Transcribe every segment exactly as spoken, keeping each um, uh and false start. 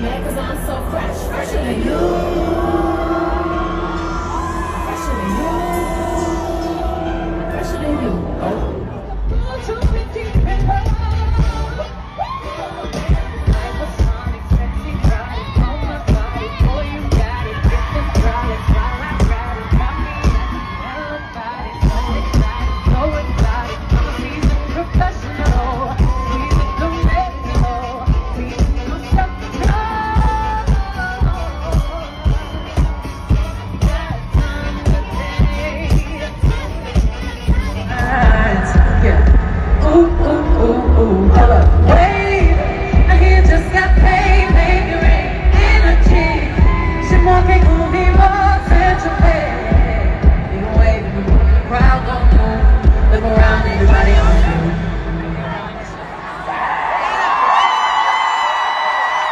mad cause I'm so fresh, fresher than you, fresher than you, fresher than you. I was unexpected, right on my body, boy you got it, get them crowded, while I ride it, got me at the hell about it, so excited, so excited, I'm a seasoned professional.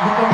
Look around.